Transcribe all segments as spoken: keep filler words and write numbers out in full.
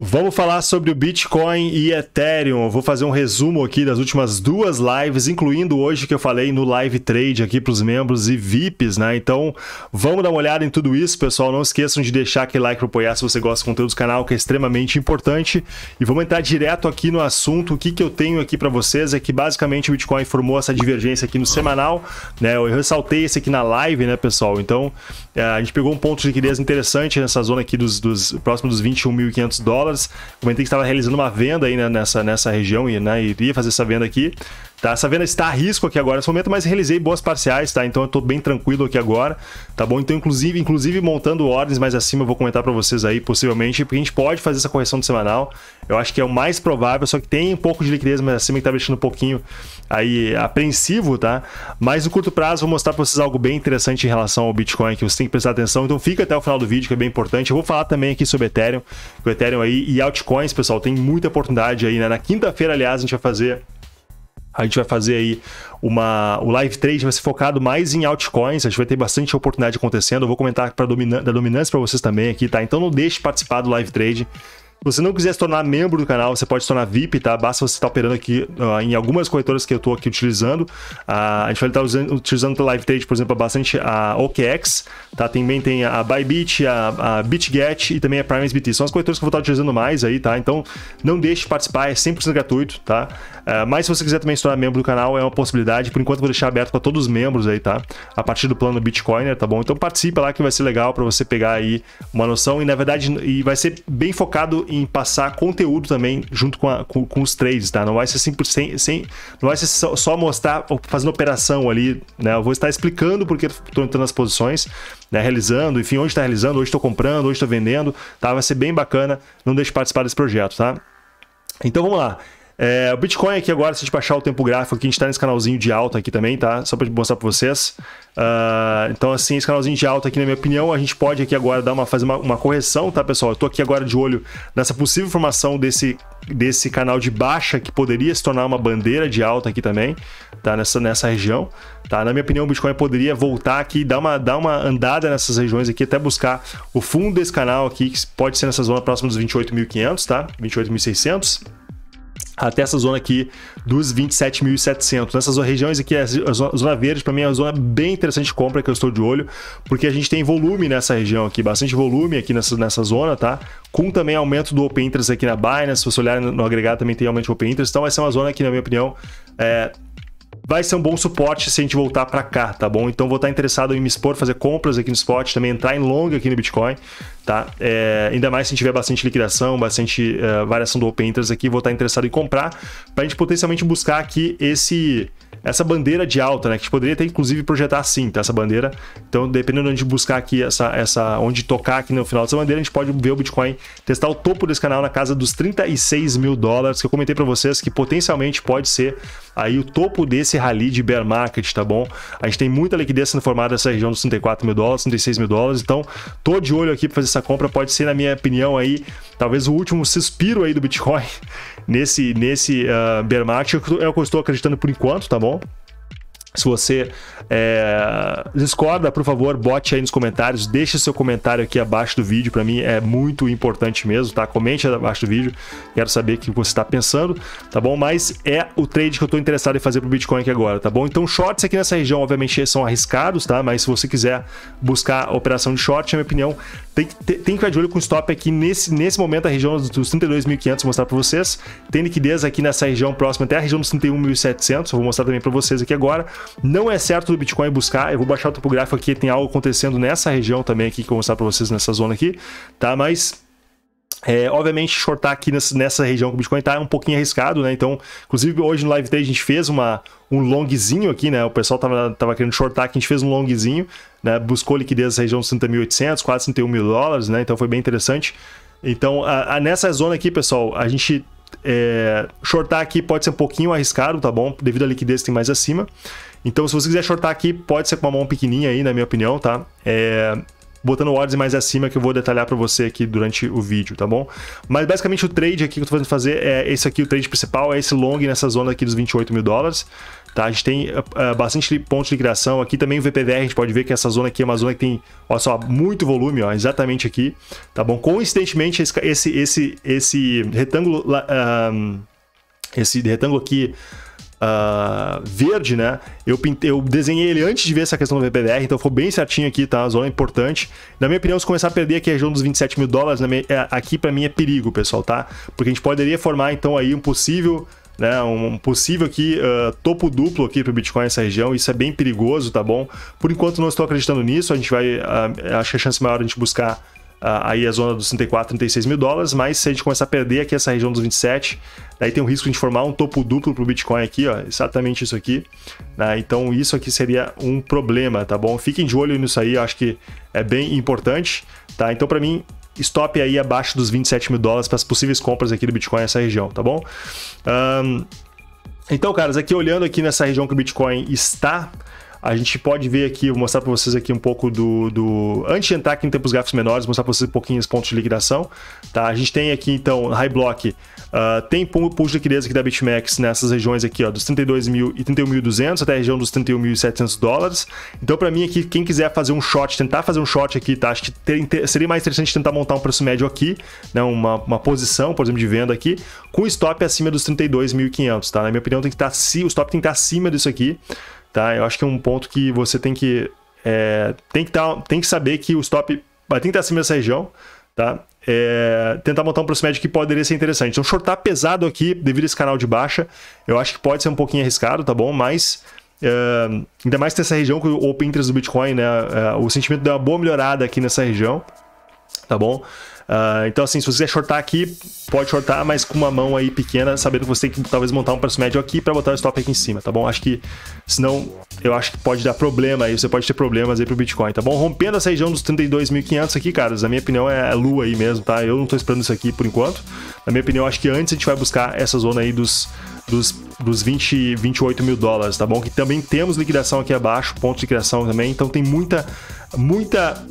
Vamos falar sobre o Bitcoin e Ethereum. Eu vou fazer um resumo aqui das últimas duas lives, incluindo hoje que eu falei no Live Trade aqui para os membros e V I Ps, né? Então, vamos dar uma olhada em tudo isso, pessoal. Não esqueçam de deixar aquele like para apoiar se você gosta do conteúdo do canal, que é extremamente importante. E vamos entrar direto aqui no assunto. O que, que eu tenho aqui para vocês é que, basicamente, o Bitcoin formou essa divergência aqui no semanal, né? Eu ressaltei esse aqui na live, né, pessoal? Então, a gente pegou um ponto de liquidez interessante nessa zona aqui dos, dos próximo dos vinte e um mil e quinhentos dólares. Comentei que estava realizando uma venda aí, né, nessa, nessa região e, né, iria fazer essa venda aqui. Tá, essa venda está a risco aqui agora nesse momento, mas realizei boas parciais, tá? Então eu tô bem tranquilo aqui agora, tá bom? Então, inclusive, inclusive montando ordens mais acima, eu vou comentar para vocês aí, possivelmente, porque a gente pode fazer essa correção do semanal. Eu acho que é o mais provável, só que tem um pouco de liquidez mais acima que tá deixando um pouquinho aí apreensivo, tá? Mas no curto prazo, vou mostrar para vocês algo bem interessante em relação ao Bitcoin, que você tem que prestar atenção. Então fica até o final do vídeo, que é bem importante. Eu vou falar também aqui sobre Ethereum, que o Ethereum aí e altcoins, pessoal, tem muita oportunidade aí, né? Na quinta-feira, aliás, a gente vai fazer... A gente vai fazer aí uma... O live trade vai ser focado mais em altcoins. A gente vai ter bastante oportunidade acontecendo. Eu vou comentar pra dominan- da dominância para vocês também aqui, tá? Então não deixe de participar do live trade. Se você não quiser se tornar membro do canal, você pode se tornar V I P, tá? Basta você estar operando aqui uh, em algumas corretoras que eu estou aqui utilizando. Uh, a gente vai estar usando, utilizando o Live Trade, por exemplo, bastante a OKEx, tá? Também tem a Bybit, a, a BitGet e também a PrimeSBT. São as corretoras que eu vou estar utilizando mais aí, tá? Então, não deixe de participar, é cem por cento gratuito, tá? Uh, mas se você quiser também se tornar membro do canal, é uma possibilidade. Por enquanto, eu vou deixar aberto para todos os membros aí, tá? A partir do plano Bitcoiner, tá bom? Então, participa lá que vai ser legal para você pegar aí uma noção. E, na verdade, e vai ser bem focado em passar conteúdo também junto com, a, com, com os trades, tá? Não vai ser cem por cento, sem, não vai ser só, só mostrar fazendo operação ali, né? Eu vou estar explicando porque estou entrando nas posições, né? Realizando, enfim, onde está realizando, hoje estou comprando, hoje estou vendendo, tá? Vai ser bem bacana, não deixe de participar desse projeto, tá? Então vamos lá. É, o Bitcoin aqui agora, se a gente baixar o tempo gráfico aqui, a gente está nesse canalzinho de alta aqui também, tá? Só para mostrar para vocês. Uh, então, assim, esse canalzinho de alta aqui, na minha opinião, a gente pode aqui agora dar uma, fazer uma, uma correção, tá, pessoal? Eu tô aqui agora de olho nessa possível formação desse, desse canal de baixa, que poderia se tornar uma bandeira de alta aqui também, tá? Nessa, nessa região, tá? Na minha opinião, o Bitcoin poderia voltar aqui, dar uma, dar uma andada nessas regiões aqui, até buscar o fundo desse canal aqui, que pode ser nessa zona próxima dos vinte e oito mil e quinhentos, tá? vinte e oito mil e seiscentos. Até essa zona aqui dos vinte e sete mil e setecentos. Nessas regiões aqui, a zona verde, para mim, é uma zona bem interessante de compra que eu estou de olho, porque a gente tem volume nessa região aqui, bastante volume aqui nessa, nessa zona, tá? Com também aumento do Open Interest aqui na Binance. Se você olhar no agregado, também tem aumento do Open Interest. Então, vai ser uma zona que, na minha opinião, é... vai ser um bom suporte se a gente voltar para cá, tá bom? Então, vou estar interessado em me expor, fazer compras aqui no spot, também entrar em long aqui no Bitcoin, tá? É, ainda mais se a gente tiver bastante liquidação, bastante uh, variação do Open Interest aqui, vou estar interessado em comprar para a gente potencialmente buscar aqui esse, essa bandeira de alta, né? Que a gente poderia até, inclusive, projetar assim, tá? Essa bandeira. Então, dependendo de onde buscar aqui, essa, essa, onde tocar aqui no final dessa bandeira, a gente pode ver o Bitcoin testar o topo desse canal na casa dos trinta e seis mil dólares, que eu comentei para vocês que potencialmente pode ser aí o topo desse rally de bear market, tá bom? A gente tem muita liquidez sendo formada nessa região dos trinta e quatro mil dólares, trinta e seis mil dólares, então tô de olho aqui para fazer essa compra. Pode ser, na minha opinião, aí talvez o último suspiro aí do Bitcoin nesse, nesse uh, bear market, é o que eu estou acreditando por enquanto, tá bom? Se você é, discorda, por favor, bote aí nos comentários, deixe seu comentário aqui abaixo do vídeo, para mim é muito importante mesmo, tá? Comente abaixo do vídeo, quero saber o que você está pensando, tá bom? Mas é o trade que eu estou interessado em fazer para o Bitcoin aqui agora, tá bom? Então, shorts aqui nessa região, obviamente, são arriscados, tá? Mas se você quiser buscar operação de short, na minha opinião, tem que, tem que ficar de olho com o stop aqui nesse, nesse momento, a região dos trinta e dois mil e quinhentos, vou mostrar para vocês. Tem liquidez aqui nessa região próxima até a região dos trinta e um mil e setecentos, vou mostrar também para vocês aqui agora. Não é certo do Bitcoin buscar, eu vou baixar o topo gráfico aqui, tem algo acontecendo nessa região também aqui que eu vou mostrar para vocês nessa zona aqui, tá? Mas... É, obviamente, shortar aqui nessa, nessa região que o Bitcoin tá é um pouquinho arriscado, né? Então, inclusive, hoje no Live Trade a gente fez uma, um longzinho aqui, né? O pessoal tava, tava querendo shortar aqui, a gente fez um longzinho, né? Buscou liquidez nessa região dos trinta mil e oitocentos, quase trinta e um mil dólares, né? Então, foi bem interessante. Então, a, a, nessa zona aqui, pessoal, a gente... É, shortar aqui pode ser um pouquinho arriscado, tá bom? Devido à liquidez que tem mais acima. Então, se você quiser shortar aqui, pode ser com uma mão pequenininha aí, na minha opinião, tá? É... botando odds mais acima, que eu vou detalhar para você aqui durante o vídeo, tá bom? Mas basicamente o trade aqui que eu tô fazendo fazer é esse aqui, o trade principal, é esse long nessa zona aqui dos vinte e oito mil dólares. tá? A gente tem uh, bastante pontos de liquidação. Aqui também o V P D R, a gente pode ver que essa zona aqui é uma zona que tem, olha só, muito volume, ó, exatamente aqui, tá bom? Coincidentemente, esse, esse, esse, esse retângulo, uh, esse retângulo aqui, Uh, verde, né? Eu, pintei, eu desenhei ele antes de ver essa questão do V P D R, então ficou bem certinho aqui, tá? A zona importante. Na minha opinião, se começar a perder aqui a região dos vinte e sete mil dólares, minha, aqui pra mim é perigo, pessoal, tá? Porque a gente poderia formar, então, aí um possível, né? Um possível aqui, uh, topo duplo aqui pro Bitcoin nessa região. Isso é bem perigoso, tá bom? Por enquanto, não estou acreditando nisso. A gente vai... Uh, acho que a chance maior é a gente buscar Uh, aí a zona dos trinta e quatro, trinta e seis mil dólares, mas se a gente começar a perder aqui essa região dos vinte e sete, daí tem um risco de formar um topo duplo para o Bitcoin aqui, ó, exatamente isso aqui, né? Então isso aqui seria um problema, tá bom? Fiquem de olho nisso aí, eu acho que é bem importante, tá? Então para mim, stop aí abaixo dos vinte e sete mil dólares para as possíveis compras aqui do Bitcoin nessa região, tá bom? Um, então, caras, aqui olhando aqui nessa região que o Bitcoin está, a gente pode ver aqui, vou mostrar para vocês aqui um pouco do, do... Antes de entrar aqui em tempos gráficos menores, mostrar para vocês um pouquinho os pontos de liquidação, tá? A gente tem aqui, então, high block. Uh, tem pool de liquidez aqui da BitMEX nessas regiões aqui, ó, dos trinta e dois mil e trinta e um mil e duzentos até a região dos trinta e um mil e setecentos dólares. Então, para mim aqui, quem quiser fazer um short, tentar fazer um short aqui, tá? Acho que ter, ter, seria mais interessante tentar montar um preço médio aqui, né? Uma, uma posição, por exemplo, de venda aqui, com stop acima dos trinta e dois mil e quinhentos, tá? Na minha opinião, tem que estar, o stop tem que estar acima disso aqui. Tá, eu acho que é um ponto que você tem que é, tem que tá, tem que saber que o stop vai tentar acima dessa região, tá? É, tentar montar um preço médio que poderia ser interessante. Então, shortar pesado aqui devido a esse canal de baixa, eu acho que pode ser um pouquinho arriscado, tá bom? Mas é, ainda mais que nessa região que o open interest do Bitcoin, né? É, o sentimento deu uma boa melhorada aqui nessa região, tá bom? Uh, então assim, se você quiser shortar aqui, pode shortar, mas com uma mão aí pequena, sabendo que você tem que talvez montar um preço médio aqui para botar o stop aqui em cima, tá bom? Acho que, senão, eu acho que pode dar problema aí, você pode ter problemas aí pro Bitcoin, tá bom? Rompendo essa região dos trinta e dois mil e quinhentos aqui, caras, na minha opinião é a lua aí mesmo, tá? Eu não tô esperando isso aqui por enquanto. Na minha opinião, acho que antes a gente vai buscar essa zona aí dos... dos, dos vinte, vinte e oito mil dólares, tá bom? Que também temos liquidação aqui abaixo, ponto de liquidação também, então tem muita, muita...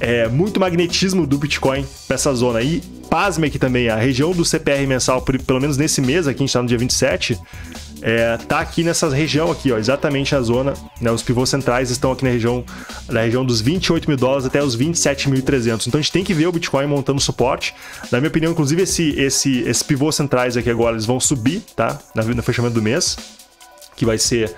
É, muito magnetismo do Bitcoin para essa zona. E pasme aqui também, a região do C P R mensal, por, pelo menos nesse mês aqui, a gente está no dia vinte e sete, é, tá aqui nessa região aqui, ó, exatamente a zona, né? Os pivôs centrais estão aqui na região, na região dos vinte e oito mil dólares até os vinte e sete mil e trezentos. Então a gente tem que ver o Bitcoin montando suporte. Na minha opinião, inclusive, esses esse, esse pivôs centrais aqui agora, eles vão subir, tá? No fechamento do mês, que vai ser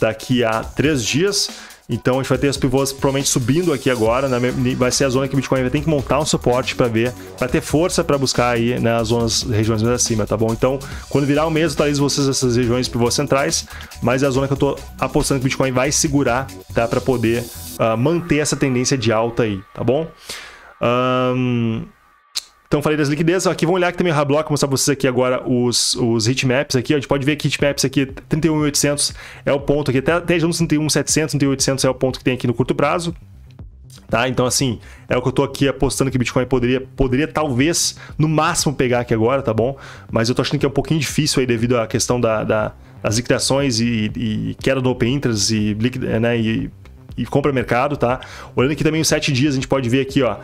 daqui a três dias. Então a gente vai ter os pivôs provavelmente subindo aqui agora, né? Vai ser a zona que o Bitcoin vai ter que montar um suporte para ver, para ter força para buscar aí, né, as zonas, regiões mais acima, tá bom? Então, quando virar o mês, eu atualizo vocês essas regiões pivôs centrais, mas é a zona que eu tô apostando que o Bitcoin vai segurar, tá? Para poder uh, manter essa tendência de alta aí, tá bom? Um... Então, falei das liquidezas. Aqui, vamos olhar aqui também o Rablock, mostrar para vocês aqui agora os, os hitmaps aqui. A gente pode ver que hitmaps aqui, trinta e um mil e oitocentos é o ponto aqui. Até, até já nos trinta e um mil e setecentos, trinta e um mil e oitocentos é o ponto que tem aqui no curto prazo. Tá? Então, assim, é o que eu tô aqui apostando que o Bitcoin poderia, poderia talvez, no máximo, pegar aqui agora, tá bom? Mas eu tô achando que é um pouquinho difícil aí devido à questão da, da, das liquidações e, e queda do open interest e, né, e, e compra mercado, tá? Olhando aqui também os sete dias, a gente pode ver aqui, ó,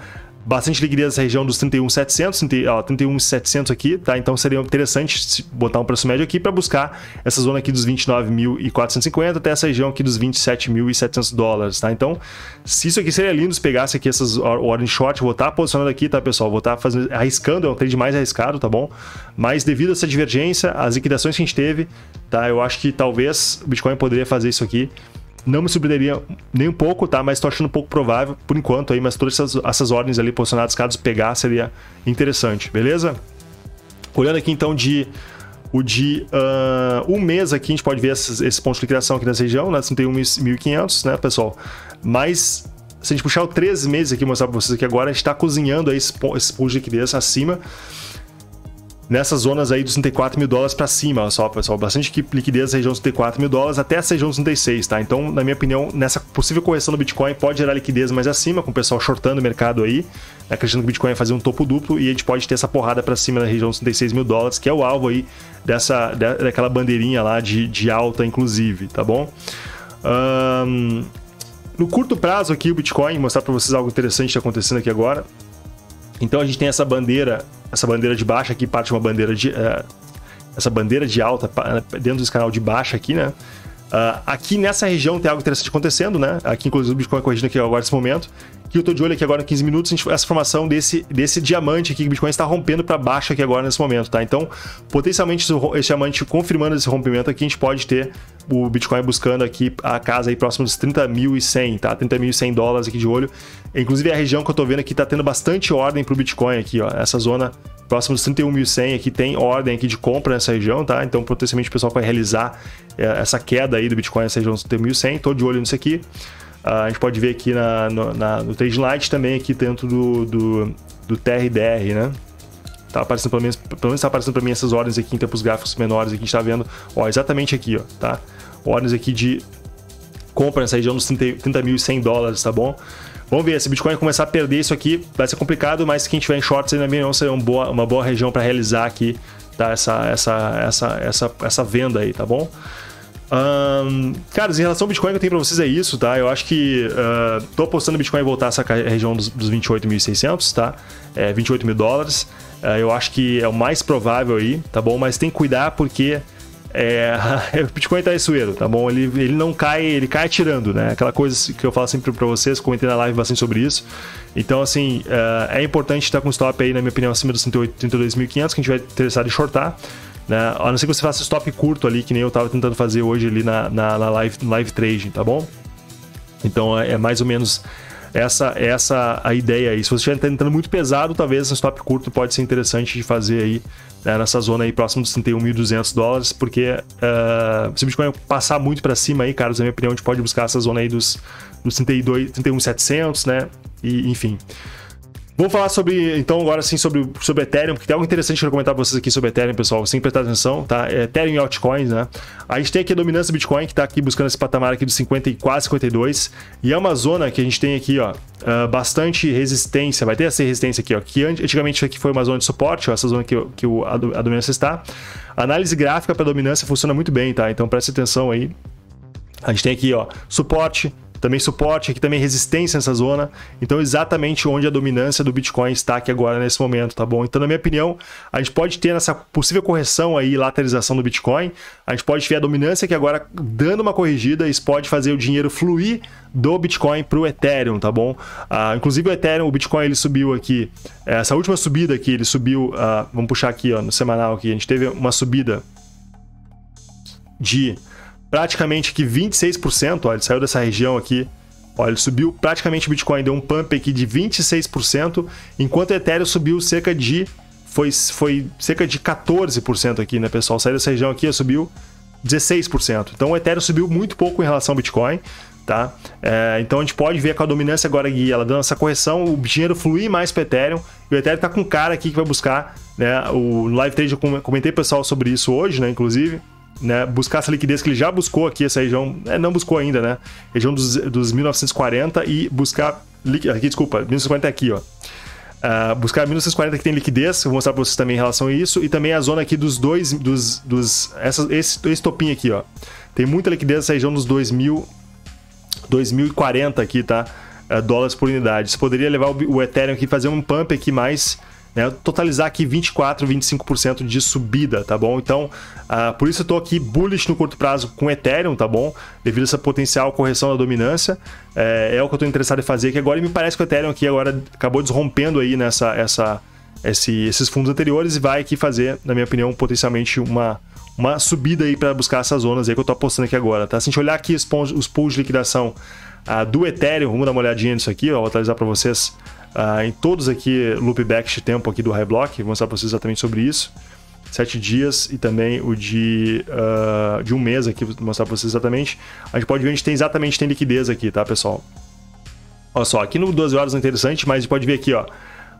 bastante liquidez nessa região dos trinta e um mil e setecentos, ó, trinta e um mil e setecentos aqui, tá? Então seria interessante botar um preço médio aqui para buscar essa zona aqui dos vinte e nove mil quatrocentos e cinquenta até essa região aqui dos vinte e sete mil e setecentos dólares, tá? Então, se isso aqui seria lindo se pegasse aqui essas ordem short, vou estar posicionando aqui, tá, pessoal? Vou estar fazendo, arriscando, é um trade mais arriscado, tá bom? Mas devido a essa divergência, as liquidações que a gente teve, tá? Eu acho que talvez o Bitcoin poderia fazer isso aqui. Não me surpreenderia nem um pouco, tá? Mas tô achando um pouco provável por enquanto aí, mas todas essas, essas ordens ali posicionadas, caso pegar, seria interessante, beleza? Olhando aqui então de o de uh, um mês aqui, a gente pode ver esses, esses pontos de liquidação aqui nessa região, né? trinta e um mil e quinhentos, né, pessoal? Mas se a gente puxar o três meses aqui, mostrar para vocês aqui agora, a gente tá cozinhando aí esses pontos de liquidez acima, nessas zonas aí dos trinta e quatro mil dólares para cima, olha só, pessoal, bastante liquidez nessa região dos trinta e quatro mil dólares até essa região dos trinta e seis, tá? Então, na minha opinião, nessa possível correção do Bitcoin pode gerar liquidez mais acima, com o pessoal shortando o mercado aí, acreditando que o Bitcoin vai fazer um topo duplo e a gente pode ter essa porrada para cima na região dos trinta e seis mil dólares, que é o alvo aí dessa, daquela bandeirinha lá de, de alta, inclusive, tá bom? Um, no curto prazo aqui, o Bitcoin, vou mostrar para vocês algo interessante que tá acontecendo aqui agora. Então a gente tem essa bandeira, essa bandeira de baixa aqui, parte de uma bandeira de... Uh, essa bandeira de alta dentro desse canal de baixa aqui, né? Uh, aqui nessa região tem algo interessante acontecendo, né? Aqui, inclusive, o Bitcoin corrigindo aqui agora nesse momento. Que eu tô de olho aqui agora em quinze minutos, a gente, essa formação desse, desse diamante aqui que o Bitcoin está rompendo para baixo aqui agora nesse momento, tá? Então, potencialmente, esse diamante confirmando esse rompimento aqui, a gente pode ter o Bitcoin buscando aqui a casa aí próximo dos trinta mil e cem, tá? trinta mil e cem dólares aqui de olho. Inclusive, a região que eu tô vendo aqui tá tendo bastante ordem pro Bitcoin aqui, ó. Essa zona próximo dos trinta e um mil e cem aqui tem ordem aqui de compra nessa região, tá? Então, potencialmente, o pessoal vai realizar essa queda aí do Bitcoin nessa região dos trinta mil e cem. Tô de olho nisso aqui. A gente pode ver aqui na, no, na, no TradingLite também, aqui dentro do, do, do T R D R, né? Tá aparecendo, pelo menos, pelo menos tá aparecendo para mim essas ordens aqui em tempos gráficos menores aqui, a gente tá vendo, ó, exatamente aqui, ó, tá? Ordens aqui de compra nessa região dos trinta mil e cem dólares, tá bom? Vamos ver, se o Bitcoin começar a perder isso aqui, vai ser complicado, mas quem tiver em shorts aí, na minha opinião, será uma boa, uma boa região para realizar aqui, tá? Essa, essa, essa, essa, essa venda aí, tá bom? Um, cara, em relação ao Bitcoin que eu tenho pra vocês é isso, tá? Eu acho que uh, tô apostando o Bitcoin voltar a essa região dos, dos vinte e oito mil e seiscentos, tá? É, vinte e oito mil dólares. Uh, eu acho que é o mais provável aí, tá bom? Mas tem que cuidar porque é, o Bitcoin tá traiçoeiro, tá bom? Ele, ele não cai, ele cai atirando, né? Aquela coisa que eu falo sempre pra vocês, comentei na live bastante sobre isso. Então, assim, uh, é importante estar com stop aí, na minha opinião, acima dos trinta e oito, trinta e dois mil e quinhentos, que a gente vai interessado em shortar. Né? A não ser que você faça stop curto ali, que nem eu tava tentando fazer hoje ali na, na, na live, live trading, tá bom? Então é mais ou menos essa, essa a ideia aí. Se você estiver tentando muito pesado, talvez um stop curto pode ser interessante de fazer aí, né? Nessa zona aí próximo dos trinta e um mil e duzentos dólares, porque uh, se o Bitcoin passar muito para cima aí, caros, na minha opinião, a gente pode buscar essa zona aí dos, dos trinta e dois, trinta e um mil e setecentos, né? E, enfim... Vamos falar sobre, então, agora sim, sobre, sobre Ethereum, porque tem algo interessante que eu vou comentar pra vocês aqui sobre Ethereum, pessoal, sem prestar atenção, tá? É Ethereum e altcoins, né? A gente tem aqui a dominância do Bitcoin, que tá aqui buscando esse patamar aqui dos cinquenta e quase cinquenta e dois, e é uma zona que a gente tem aqui, ó, bastante resistência, vai ter essa resistência aqui, ó, que antigamente isso aqui foi uma zona de suporte, ó, essa zona que, que o, a dominância está. A análise gráfica pra dominância funciona muito bem, tá? Então, presta atenção aí. A gente tem aqui, ó, suporte, também suporte, aqui também resistência nessa zona, então exatamente onde a dominância do Bitcoin está aqui agora nesse momento, tá bom? Então, na minha opinião, a gente pode ter nessa possível correção aí, lateralização do Bitcoin, a gente pode ver a dominância aqui agora dando uma corrigida, isso pode fazer o dinheiro fluir do Bitcoin para o Ethereum, tá bom? Ah, inclusive o Ethereum, o Bitcoin ele subiu aqui, essa última subida aqui, ele subiu, ah, vamos puxar aqui, ó, no semanal aqui, a gente teve uma subida de... praticamente que vinte e seis por cento, ó, ele saiu dessa região aqui, ó, ele subiu, praticamente o Bitcoin deu um pump aqui de vinte e seis por cento, enquanto o Ethereum subiu cerca de, foi, foi cerca de quatorze por cento aqui, né, pessoal? Saiu dessa região aqui, subiu dezesseis por cento. Então o Ethereum subiu muito pouco em relação ao Bitcoin, tá? É, então a gente pode ver com a dominância agora aqui, ela dando essa correção, o dinheiro fluir mais para o Ethereum, e o Ethereum tá com um cara aqui que vai buscar, né, o live trade, eu comentei, pessoal, sobre isso hoje, né, inclusive, né, buscar essa liquidez que ele já buscou aqui, essa região, é, não buscou ainda, né? Região dos, dos mil novecentos e quarenta e buscar, aqui, desculpa, mil novecentos e cinquenta aqui, ó. Uh, buscar mil novecentos e quarenta que tem liquidez, eu vou mostrar para vocês também em relação a isso, e também a zona aqui dos dois, dos, dos essa, esse, esse topinho aqui, ó. Tem muita liquidez nessa região dos dois mil e quarenta aqui, tá? Uh, dólares por unidade. Isso poderia levar o, o Ethereum aqui, fazer um pump aqui mais... né, totalizar aqui vinte e quatro, vinte e cinco por cento de subida, tá bom? Então, uh, por isso eu tô aqui bullish no curto prazo com Ethereum, tá bom? Devido a essa potencial correção da dominância, é, é o que eu tô interessado em fazer aqui agora, e me parece que o Ethereum aqui agora acabou desrompendo aí nessa, essa, esse, esses fundos anteriores e vai aqui fazer, na minha opinião, potencialmente uma, uma subida aí para buscar essas zonas aí que eu tô apostando aqui agora, tá? Se a gente olhar aqui os, os pools de liquidação uh, do Ethereum, vamos dar uma olhadinha nisso aqui, ó, vou atualizar para vocês. Uh, em todos aqui, loopback de tempo aqui do High Block, vou mostrar para vocês exatamente sobre isso. Sete dias e também o de, uh, de um mês aqui, vou mostrar para vocês exatamente. A gente pode ver onde tem exatamente tem liquidez aqui, tá, pessoal? Olha só, aqui no doze horas é interessante, mas a gente pode ver aqui, ó.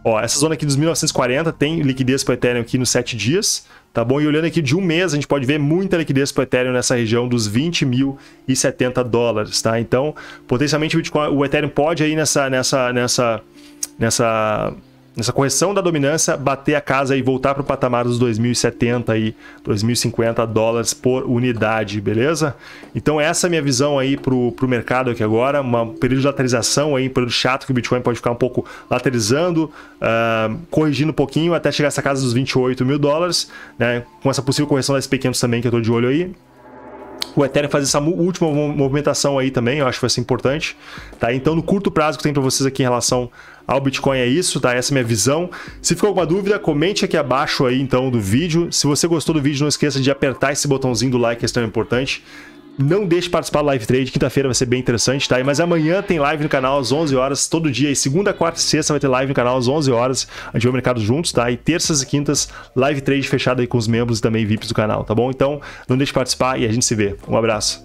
Ó, essa zona aqui dos mil novecentos e quarenta tem liquidez para o Ethereum aqui nos sete dias, tá bom? E olhando aqui de um mês, a gente pode ver muita liquidez para o Ethereum nessa região dos vinte mil e setenta dólares, tá? Então, potencialmente o, Bitcoin, o Ethereum pode aí nessa... nessa, nessa Nessa, nessa correção da dominância, bater a casa e voltar para o patamar dos dois mil e setenta e dois mil e cinquenta dólares por unidade, beleza? Então essa é a minha visão aí para o mercado aqui agora, um período de lateralização aí, um período chato que o Bitcoin pode ficar um pouco lateralizando, uh, corrigindo um pouquinho até chegar a essa casa dos vinte e oito mil dólares, né? Com essa possível correção das pequenas também que eu estou de olho aí. o Ethereum fazer essa última movimentação aí também, eu acho que vai ser importante, tá? Então, no curto prazo que tem para vocês aqui em relação ao Bitcoin é isso, tá? Essa é a minha visão. Se ficou alguma dúvida, comente aqui abaixo aí, então, do vídeo. Se você gostou do vídeo, não esqueça de apertar esse botãozinho do like, que é tão importante. Não deixe de participar do Live Trade, quinta-feira vai ser bem interessante, tá? Mas amanhã tem live no canal às onze horas, todo dia. E segunda, quarta e sexta vai ter live no canal às onze horas, a gente vai ao mercado juntos, tá? E terças e quintas, Live Trade fechado aí com os membros e também V I Ps do canal, tá bom? Então, não deixe de participar e a gente se vê. Um abraço.